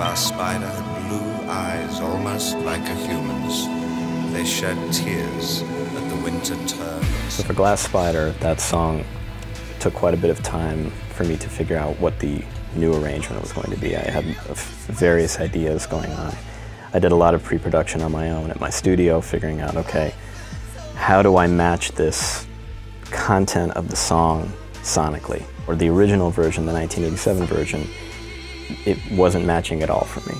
glass spider had blue eyes almost like a human's. They shed tears at the winter term. So for Glass Spider, that song took quite a bit of time for me to figure out what the new arrangement was going to be. I had various ideas going on. I did a lot of pre-production on my own at my studio, figuring out, okay, how do I match this content of the song sonically? Or the original version, the 1987 version, it wasn't matching at all for me.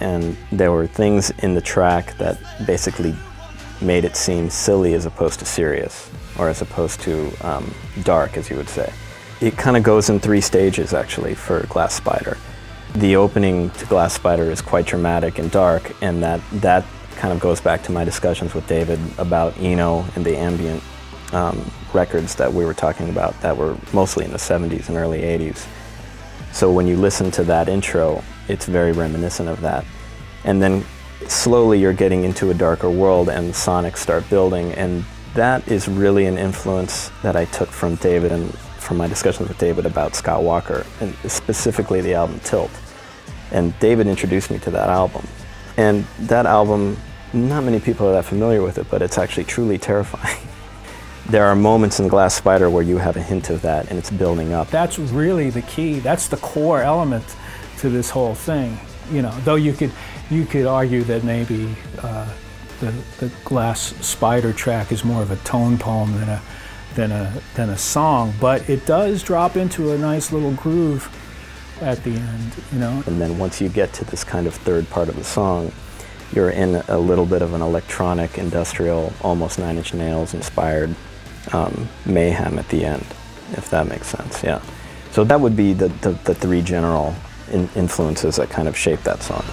And there were things in the track that basically made it seem silly as opposed to serious, or as opposed to dark, as you would say. It kind of goes in three stages, actually, for Glass Spider. The opening to Glass Spider is quite dramatic and dark, and that kind of goes back to my discussions with David about Eno and the ambient records that we were talking about that were mostly in the 70s and early 80s. So when you listen to that intro, it's very reminiscent of that. And then slowly you're getting into a darker world and the sonics start building, and that is really an influence that I took from David and from my discussions with David about Scott Walker, and specifically the album Tilt. And David introduced me to that album. And that album, not many people are that familiar with it, but it's actually truly terrifying. There are moments in Glass Spider where you have a hint of that, and it's building up. That's really the key. That's the core element to this whole thing. You know, though you could argue that maybe the Glass Spider track is more of a tone poem than a song, but it does drop into a nice little groove at the end, you know. And then once you get to this kind of third part of the song, you're in a little bit of an electronic, industrial, almost Nine Inch Nails inspired mayhem at the end, if that makes sense, yeah. So that would be the three general influences that kind of shaped that song.